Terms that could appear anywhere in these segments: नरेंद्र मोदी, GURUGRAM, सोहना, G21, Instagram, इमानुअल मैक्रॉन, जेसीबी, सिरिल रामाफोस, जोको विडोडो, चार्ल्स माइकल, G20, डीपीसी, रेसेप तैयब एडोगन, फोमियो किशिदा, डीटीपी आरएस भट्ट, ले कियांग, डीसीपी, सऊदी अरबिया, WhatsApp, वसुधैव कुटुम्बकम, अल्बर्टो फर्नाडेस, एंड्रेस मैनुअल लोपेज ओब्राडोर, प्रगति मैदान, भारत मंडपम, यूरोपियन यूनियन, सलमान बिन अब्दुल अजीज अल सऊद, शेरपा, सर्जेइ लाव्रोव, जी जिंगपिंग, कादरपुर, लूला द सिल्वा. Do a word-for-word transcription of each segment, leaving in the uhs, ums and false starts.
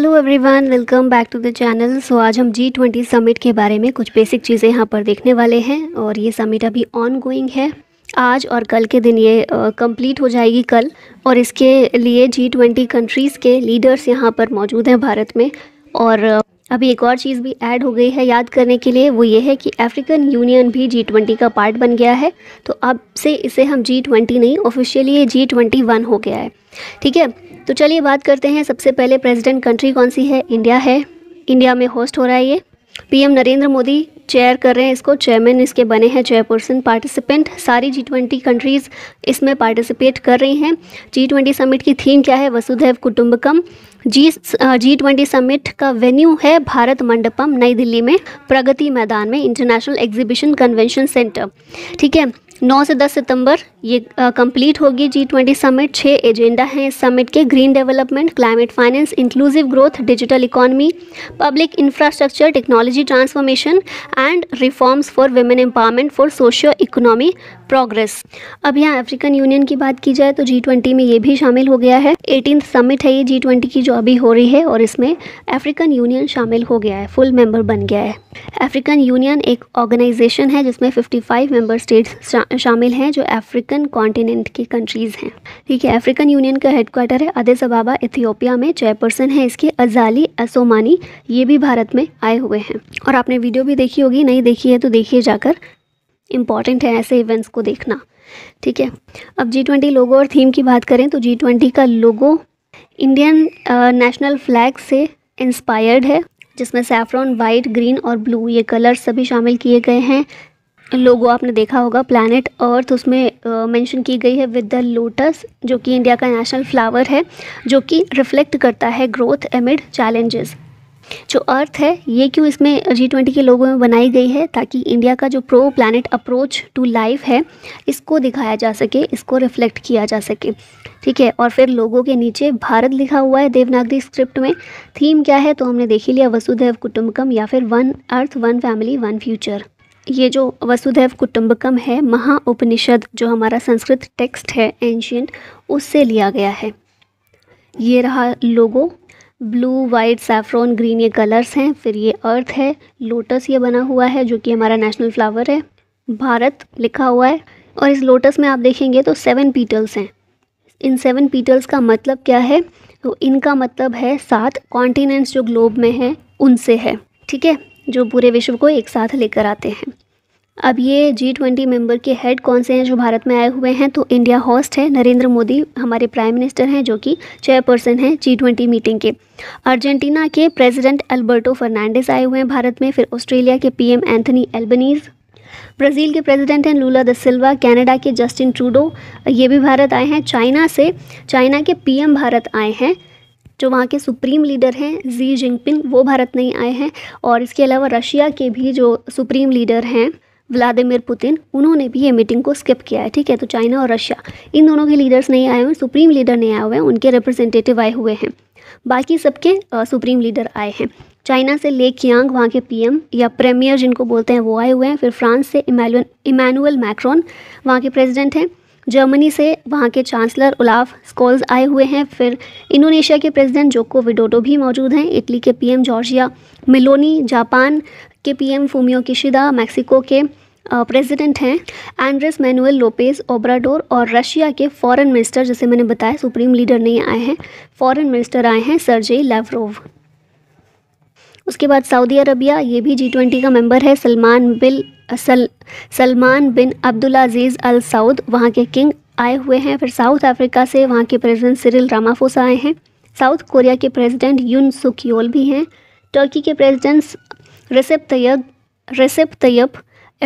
Hello everyone, welcome back to the channel. So आज हम जी twenty summit के बारे में कुछ बेसिक चीज़ें यहाँ पर देखने वाले हैं और ये समिट अभी ऑन गोइंग है। आज और कल के दिन ये कंप्लीट हो जाएगी कल, और इसके लिए जी ट्वेंटी कंट्रीज़ के लीडर्स यहाँ पर मौजूद हैं भारत में। और अभी एक और चीज़ भी ऐड हो गई है याद करने के लिए, वो ये है कि अफ्रीकन यूनियन भी जी ट्वेंटी का पार्ट बन गया है। तो अब से इसे हम जी ट्वेंटी नहीं, ऑफिशियली ये जी ट्वेंटी वन हो गया है। ठीक है, तो चलिए बात करते हैं। सबसे पहले प्रेसिडेंट कंट्री कौन सी है? इंडिया है। इंडिया में होस्ट हो रहा है ये। पीएम नरेंद्र मोदी चेयर कर रहे हैं इसको, चेयरमैन इसके बने हैं, चेयरपर्सन। पार्टिसिपेंट सारी जी ट्वेंटी कंट्रीज़ इसमें पार्टिसिपेट कर रही हैं। जी ट्वेंटी समिट की थीम क्या है? वसुधैव कुटुम्बकम। जी जी ट्वेंटी समिट का वेन्यू है भारत मंडपम नई दिल्ली में, प्रगति मैदान में, इंटरनेशनल एग्जीबिशन कन्वेंशन सेंटर। ठीक है, नौ से दस सितंबर ये कंप्लीट होगी जी ट्वेंटी समिट। छः एजेंडा हैं इस समिट के: green development, climate finance, inclusive growth, digital economy, public infrastructure, technology transformation and reforms for women empowerment for socio economy progress. अब यहाँ अफ्रीकन यूनियन की बात की जाए तो जी ट्वेंटी में ये भी शामिल हो गया है। एटीन समिट है ये जी ट्वेंटी की जो अभी हो रही है, और इसमें अफ्रीकन यूनियन शामिल हो गया है, फुल मेंबर बन गया है। अफ्रीकन यूनियन एक ऑर्गेनाइजेशन है जिसमें फिफ्टी फाइव मेंबर स्टेट्स शामिल हैं जो अफ्रीकन कॉन्टिनेंट की कंट्रीज़ हैं। ठीक है, अफ्रीकन यूनियन का हेडक्वार्टर है अदिस अबाबा, इथियोपिया में। चेयरपर्सन है इसके अजाली असोमानी, ये भी भारत में आए हुए हैं। और आपने वीडियो भी देखी होगी, नहीं देखी है तो देखिए जाकर, इम्पॉर्टेंट है ऐसे इवेंट्स को देखना। ठीक है, अब जी ट्वेंटी लोगो और थीम की बात करें तो जी ट्वेंटी का लोगो इंडियन नेशनल फ्लैग से इंस्पायर्ड है, जिसमें सैफ्रॉन, वाइट, ग्रीन और ब्लू ये कलर सभी शामिल किए गए हैं। लोगो आपने देखा होगा, प्लैनेट अर्थ उसमें मेंशन की गई है विद द लोटस, जो कि इंडिया का नेशनल फ्लावर है, जो कि रिफ्लेक्ट करता है ग्रोथ एमिड चैलेंजेस। जो अर्थ है ये क्यों इसमें जी ट्वेंटी के लोगों में बनाई गई है? ताकि इंडिया का जो pro planet approach to life है इसको दिखाया जा सके, इसको रिफ्लेक्ट किया जा सके। ठीक है, और फिर लोगों के नीचे भारत लिखा हुआ है देवनागरी स्क्रिप्ट में। थीम क्या है तो हमने देख ही लिया, वसुधैव कुटुम्बकम या फिर one earth one family one future. ये जो वसुधैव कुटुम्बकम है, महा उपनिषद जो हमारा संस्कृत टेक्स्ट है एंशियंट, उससे लिया गया है। ये रहा logo, blue, white, saffron, green ये कलर्स हैं। फिर ये अर्थ है, लोटस ये बना हुआ है जो कि हमारा नेशनल फ्लावर है, भारत लिखा हुआ है। और इस लोटस में आप देखेंगे तो सेवन पीटल्स हैं। इन सेवन पीटल्स का मतलब क्या है? तो इनका मतलब है सात कॉन्टिनेंट्स जो ग्लोब में हैं उनसे है। ठीक है, जो पूरे विश्व को एक साथ लेकर आते हैं। अब ये जी ट्वेंटी मेंबर के हेड कौन से हैं जो भारत में आए हुए हैं? तो इंडिया होस्ट है, नरेंद्र मोदी हमारे प्राइम मिनिस्टर हैं जो कि चेयरपर्सन हैं जी ट्वेंटी मीटिंग के। अर्जेंटीना के प्रेसिडेंट अल्बर्टो फर्नाडेस आए हुए हैं भारत में। फिर ऑस्ट्रेलिया के पीएम एंथनी एल्बनीज, ब्राज़ील के प्रेसिडेंट हैं लूला द सिल्वा, कनाडा के जस्टिन ट्रूडो ये भी भारत आए हैं। चाइना से चाइना के पीएम भारत आए हैं, जो वहाँ के सुप्रीम लीडर हैं जी जिंगपिंग, वो भारत नहीं आए हैं। और इसके अलावा रशिया के भी जो सुप्रीम लीडर हैं व्लादिमीर पुतिन, उन्होंने भी ये मीटिंग को स्किप किया है। ठीक है, तो चाइना और रशिया इन दोनों के लीडर्स नहीं आए हुए, सुप्रीम लीडर नहीं आए हुए हैं, उनके रिप्रेजेंटेटिव आए हुए हैं, बाकी सबके सुप्रीम लीडर आए हैं। चाइना से ले कियांग, वहाँ के पीएम या प्रीमियर जिनको बोलते हैं, वो आए हुए हैं। फिर फ्रांस से इमानुअल मैक्रॉन वहाँ के प्रेसिडेंट हैं। जर्मनी से वहाँ के चांसलर उलाफ स्कोल्स आए हुए हैं। फिर इंडोनेशिया के प्रेसिडेंट जोको विडोडो भी मौजूद हैं। इटली के पीएम जॉर्जिया मिलोनी, जापान के पीएम फोमियो किशिदा, मैक्सिको के प्रेसिडेंट हैं एंड्रेस मैनुअल लोपेज ओब्राडोर, और रशिया के फॉरेन मिनिस्टर, जैसे मैंने बताया सुप्रीम लीडर नहीं आए हैं, फॉरेन मिनिस्टर आए हैं सर्जेइ लाव्रोव। उसके बाद सऊदी अरबिया, ये भी जी ट्वेंटी का मेंबर है। सलमान बिल सल सलमान बिन अब्दुल अजीज अल सऊद वहाँ के किंग आए हुए हैं। फिर साउथ अफ्रीका से वहाँ के प्रेसिडेंट सिरिल रामाफोस आए हैं। साउथ कोरिया के प्रेसिडेंट यून सुख्योल भी हैं। टर्की के presidents Recep Tayyip रेसेप तैयब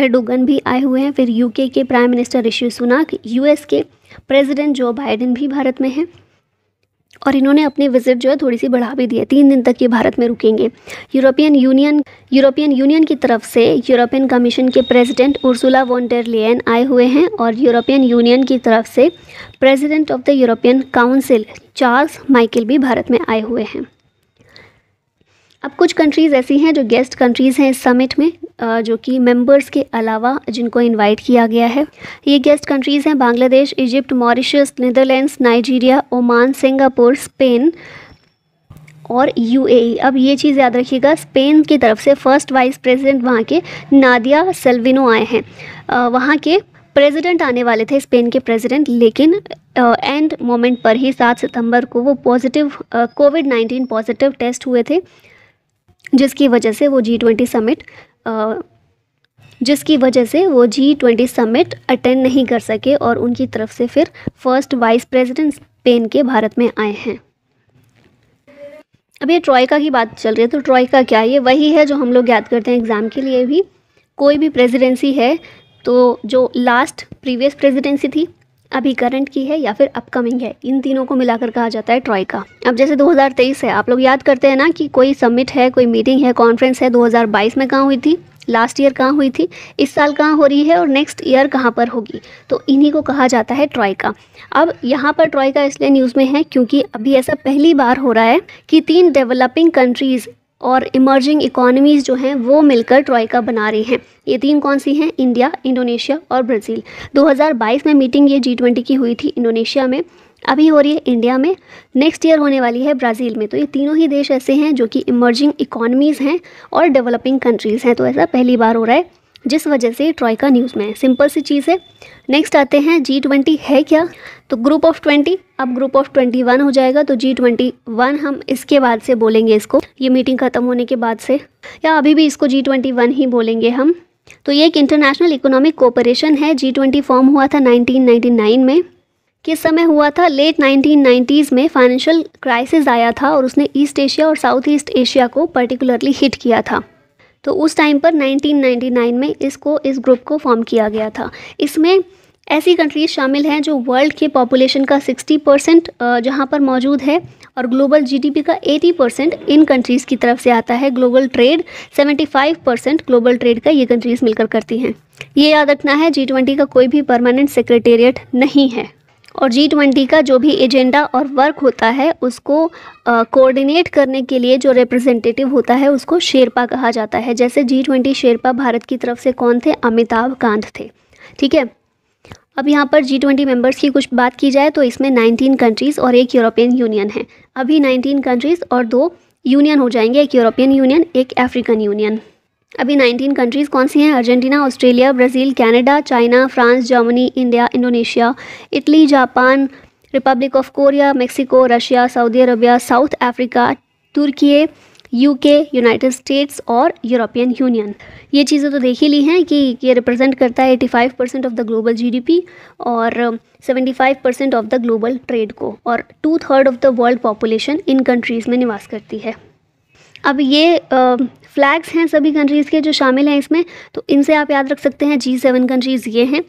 एडोगन भी आए हुए हैं। फिर यूके के prime minister Rishi Sunak, US के प्रेसिडेंट जो बाइडेन भी भारत में हैं, और इन्होंने अपनी विजिट जो है थोड़ी सी बढ़ा भी दी है, तीन दिन तक ये भारत में रुकेंगे। यूरोपियन यूनियन यूरोपियन यूनियन की तरफ से यूरोपियन कमीशन के president Ursula von der Leyen आए हुए हैं, और यूरोपियन यूनियन की तरफ से president of the European council चार्ल्स माइकल भी भारत में आए हुए हैं। अब कुछ कंट्रीज़ ऐसी हैं जो गेस्ट कंट्रीज़ हैं इस समिट में, जो कि मेंबर्स के अलावा जिनको इनवाइट किया गया है। ये गेस्ट कंट्रीज़ हैं Bangladesh, Egypt, Mauritius, Netherlands, Nigeria, Oman, Singapore, Spain, और यूएई। अब ये चीज़ याद रखिएगा, स्पेन की तरफ से फ़र्स्ट वाइस प्रेसिडेंट वहाँ के नादिया सेल्विनो आए हैं। वहाँ के प्रेसिडेंट आने वाले थे, स्पेन के प्रेसिडेंट, लेकिन एंड मोमेंट पर ही सात सितंबर को वो positive covid nineteen positive test हुए थे, जिसकी वजह से वो जी ट्वेंटी समिट जिसकी वजह से वो जी ट्वेंटी समिट अटेंड नहीं कर सके और उनकी तरफ से फिर फर्स्ट वाइस प्रेसिडेंट स्पेन के भारत में आए हैं। अब ये ट्रॉयका की बात चल रही है, तो ट्रॉयका क्या है? ये वही है जो हम लोग याद करते हैं एग्ज़ाम के लिए भी। कोई भी प्रेसिडेंसी है तो जो लास्ट प्रीवियस प्रेसिडेंसी थी, अभी करंट की है या फिर अपकमिंग है, इन तीनों को मिलाकर कहा जाता है ट्रॉयका। अब जैसे दो हज़ार तेईस है, आप लोग याद करते हैं ना कि कोई समिट है, कोई मीटिंग है, कॉन्फ्रेंस है, दो हज़ार बाईस में कहाँ हुई थी, लास्ट ईयर कहाँ हुई थी, इस साल कहाँ हो रही है और नेक्स्ट ईयर कहाँ पर होगी, तो इन्हीं को कहा जाता है ट्रॉयका। अब यहाँ पर ट्रॉयका इसलिए न्यूज़ में है क्योंकि अभी ऐसा पहली बार हो रहा है कि तीन डेवलपिंग कंट्रीज़ और इमर्जिंग इकोनॉमीज़ जो हैं वो मिलकर ट्रॉयका बना रही हैं। ये तीन कौन सी हैं? इंडिया, इंडोनेशिया और ब्राज़ील। दो हज़ार बाईस में मीटिंग ये जी ट्वेंटी की हुई थी इंडोनेशिया में, अभी हो रही है इंडिया में, नेक्स्ट ईयर होने वाली है ब्राज़ील में। तो ये तीनों ही देश ऐसे हैं जो कि इमर्जिंग इकोनॉमीज़ हैं और डेवलपिंग कंट्रीज़ हैं, तो ऐसा पहली बार हो रहा है जिस वजह से ट्रॉयका न्यूज़ में है। सिंपल सी चीज़ है। नेक्स्ट आते हैं जी ट्वेंटी है क्या, तो ग्रुप ऑफ ट्वेंटी। अब ग्रुप ऑफ ट्वेंटी वन हो जाएगा, तो जी ट्वेंटी वन हम इसके बाद से बोलेंगे इसको, ये मीटिंग ख़त्म होने के बाद से, या अभी भी इसको जी ट्वेंटी वन ही बोलेंगे हम। तो ये एक इंटरनेशनल इकोनॉमिक कोऑपरेशन है। जी ट्वेंटी फॉर्म हुआ था नाइनटीन नाइन्टी नाइन में। किस समय हुआ था? लेट नाइनटीन नाइन्टीज़ में फाइनेंशियल क्राइसिस आया था और उसने ईस्ट एशिया और साउथ ईस्ट एशिया को पर्टिकुलरली हिट किया था, तो उस टाइम पर नाइनटीन नाइन्टी नाइन में इसको इस ग्रुप को फॉर्म किया गया था। इसमें ऐसी कंट्रीज़ शामिल हैं जो वर्ल्ड के पॉपुलेशन का सिक्सटी परसेंट जहाँ पर मौजूद है और ग्लोबल जीडीपी का एटी परसेंट इन कंट्रीज़ की तरफ से आता है। Global trade seventy five percent global trade का ये कंट्रीज़ मिलकर करती हैं। ये याद रखना है, जी ट्वेंटी का कोई भी परमानेंट सेक्रेटेरिएट नहीं है और जी ट्वेंटी का जो भी एजेंडा और वर्क होता है उसको कोऑर्डिनेट करने के लिए जो रिप्रेजेंटेटिव होता है उसको शेरपा कहा जाता है। जैसे जी ट्वेंटी शेरपा भारत की तरफ से कौन थे? अमिताभ कांत थे, ठीक है। अब यहाँ पर जी ट्वेंटी मेम्बर्स की कुछ बात की जाए तो इसमें नाइनटीन कंट्रीज़ और एक यूरोपियन यूनियन है। अभी नाइनटीन कंट्रीज़ और दो यूनियन हो जाएंगे, एक यूरोपियन यूनियन, एक अफ्रीकन यूनियन। अभी नाइनटीन कंट्रीज़ कौन सी हैं? Argentina, Australia, Brazil, Canada, China, France, Germany, India, Indonesia, Italy, Japan, Republic of Korea, Mexico, Russia, सऊदी अरबिया, South Africa, Turki, UK, United States और यूरोपियन यूनियन। ये चीज़ें तो देख ही ली हैं कि ये रिप्रेजेंट करता है eighty five percent of the global GDP और seventy five percent of the global trade को, और two third of the world population इन कंट्रीज़ में निवास करती है। अब ये आ, फ्लैग्स हैं सभी कंट्रीज़ के जो शामिल हैं इसमें, तो इनसे आप याद रख सकते हैं। जी सेवन कंट्रीज़ ये हैं।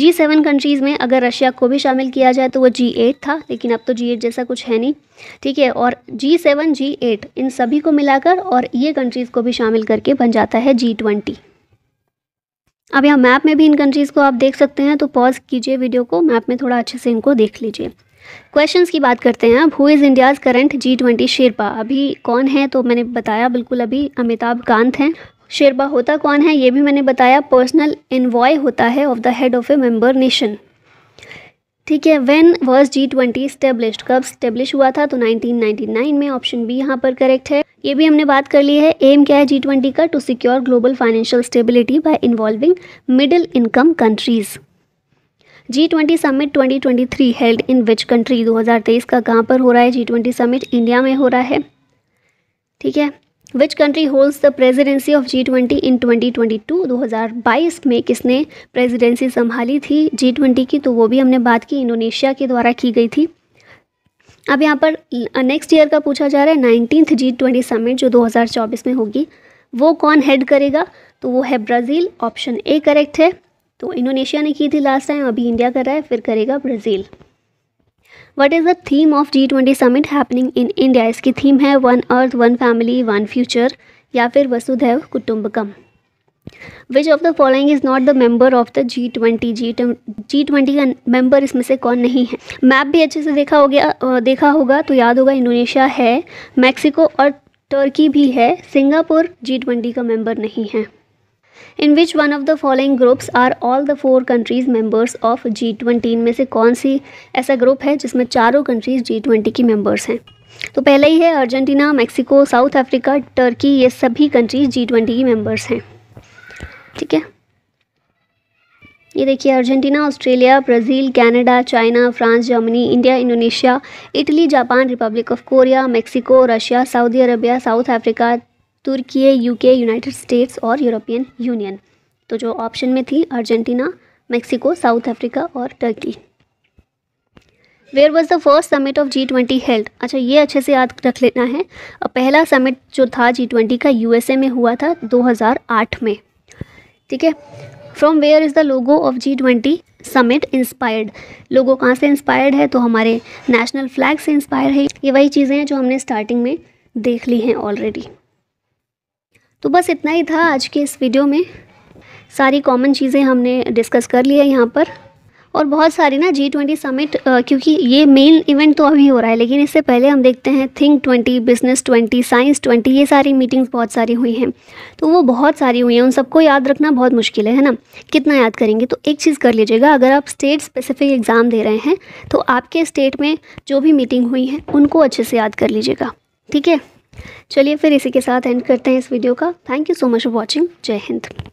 जी सेवन कंट्रीज़ में अगर रशिया को भी शामिल किया जाए तो वो जी एट था, लेकिन अब तो जी एट जैसा कुछ है नहीं, ठीक है। और जी सेवन, जी एट इन सभी को मिलाकर और ये कंट्रीज़ को भी शामिल करके बन जाता है जी ट्वेंटी। अब यहाँ मैप में भी इन कंट्रीज़ को आप देख सकते हैं, तो पॉज कीजिए वीडियो को, मैप में थोड़ा अच्छे से इनको देख लीजिए। क्वेश्चंस की बात करते हैं अब। Who is India's current G twenty शेरपा? अभी कौन है तो मैंने बताया, बिल्कुल अभी अमिताभ कांत हैं। शेरपा होता कौन है ये भी मैंने बताया, पर्सनल एनवॉय होता है of the head of a member nation, ठीक है। When was G twenty established? कब स्टेब्लिश हुआ था? तो नाइनटीन नाइन्टी नाइन में, ऑप्शन बी यहाँ पर करेक्ट है। ये भी हमने बात कर ली है। एम क्या है जी ट्वेंटी का? To secure global financial stability by involving middle income countries. G twenty summit twenty twenty three held in which country? दो हज़ार तेईस का कहाँ पर हो रहा है जी ट्वेंटी समिट? इंडिया में हो रहा है, ठीक है। Which country holds the presidency of G twenty in twenty twenty two? दो हज़ार बाईस में किसने प्रेजिडेंसी संभाली थी जी ट्वेंटी की, तो वो भी हमने बात की, इंडोनेशिया के द्वारा की गई थी। अब यहाँ पर नेक्स्ट ईयर का पूछा जा रहा है। नाइनटीन्थ जी ट्वेंटी समिट जो दो हज़ार चौबीस में होगी वो कौन हेड करेगा? तो वो है ब्राज़ील, ऑप्शन ए करेक्ट है। तो इंडोनेशिया ने की थी लास्ट टाइम, अभी इंडिया कर रहा है, फिर करेगा Brazil. What is the theme of G twenty summit happening in India? इसकी थीम है one earth, one family, one future, या फिर वसुधैव कुटुम्बकम। Which of the following is not the member of the G twenty? G G twenty का member इसमें से कौन नहीं है? मैप भी अच्छे से देखा हो गया देखा होगा तो याद होगा, इंडोनेशिया है, मैक्सिको और टर्की भी है, सिंगापुर जी ट्वेंटी का मेंबर नहीं है। In which one of the following groups are all the four countries members of G twenty? इनमें से कौन सी ऐसा ग्रुप है जिसमें चारों कंट्रीज़ जी ट्वेंटी की मेंबर्स हैं? तो पहले ही है Argentina, Mexico, South Africa, Turkey, ये सभी कंट्रीज जी ट्वेंटी की मेम्बर्स हैं। ठीक है, ये देखिए Argentina, Australia, Brazil, Canada, China, France, Germany, India, Indonesia, Italy, Japan, Republic of Korea, Mexico, Russia, सऊदी अरबिया, South Africa, Turki, UK, United States और यूरोपियन यूनियन। तो जो ऑप्शन में थी अर्जेंटीना, मैक्सिको, साउथ अफ्रीका और Turkey. Where was the first summit of G twenty held. अच्छा, ये अच्छे से याद रख लेना है। पहला समिट जो था जी ट्वेंटी का यूएसए में हुआ था दो हज़ार आठ में। ठीक है, from where is the logo of G twenty summit inspired. Logo कहाँ से इंस्पायर्ड है? तो हमारे नेशनल फ्लैग से इंस्पायर है। ये वही चीज़ें हैं जो हमने स्टार्टिंग में देख ली हैं ऑलरेडी। तो बस इतना ही था आज के इस वीडियो में। सारी कॉमन चीज़ें हमने डिस्कस कर ली है यहाँ पर, और बहुत सारी ना जी ट्वेंटी समिट, क्योंकि ये मेन इवेंट तो अभी हो रहा है, लेकिन इससे पहले हम देखते हैं think twenty, business twenty, science twenty, ये सारी मीटिंग्स बहुत सारी हुई हैं। तो वो बहुत सारी हुई हैं, उन सबको याद रखना बहुत मुश्किल है, है ना, कितना याद करेंगे। तो एक चीज़ कर लीजिएगा, अगर आप स्टेट स्पेसिफिक एग्ज़ाम दे रहे हैं तो आपके स्टेट में जो भी मीटिंग हुई है उनको अच्छे से याद कर लीजिएगा। ठीक है, चलिए फिर इसी के साथ एंड करते हैं इस वीडियो का। Thank you so much for watching. जय हिंद।